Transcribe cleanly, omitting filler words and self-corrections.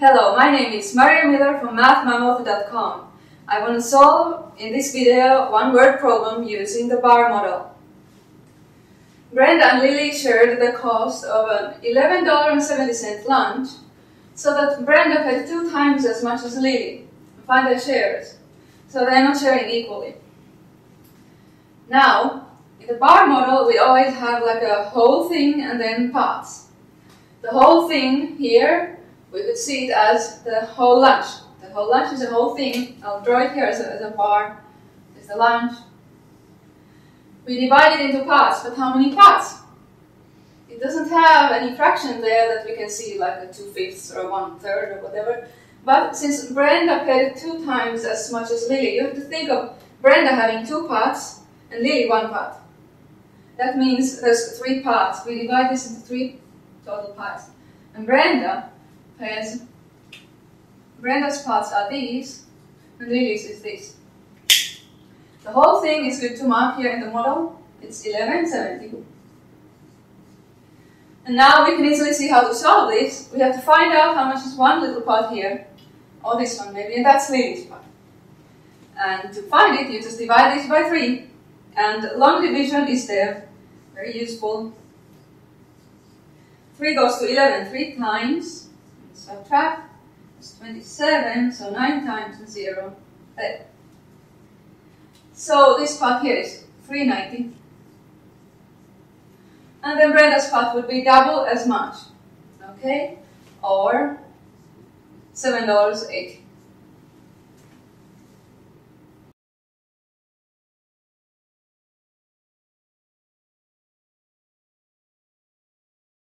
Hello, my name is Maria Miller from MathMammoth.com. I want to solve in this video one-word problem using the bar model. Brent and Lily shared the cost of an $11.70 lunch, so that Brenda paid 2 times as much as Lily. Find their shares, so they are not sharing equally. Now, in the bar model, we always have like a whole thing and then parts. The whole thing here, we could see it as the whole lunch. The whole lunch is the whole thing. I'll draw it here as a bar. It's the lunch. We divide it into parts, but how many parts? It doesn't have any fraction there that we can see, like a 2/5 or 1/3 or whatever. But since Brenda paid 2 times as much as Lily, you have to think of Brenda having 2 parts and Lily 1 part. That means there's 3 parts. We divide this into 3 total parts. And Brenda's parts are these, and Lily's is this. The whole thing is good to mark here in the model. It's 11.70. And now we can easily see how to solve this. We have to find out how much is one little part here, or this one maybe, and that's Lily's part. And to find it, you just divide this by 3. And long division is there, very useful. 3 goes to 11 3 times. Subtract, it's 27, so 9 times and 0. There. So this part here is 390. And then Brenda's part would be double as much, okay, or $7.80.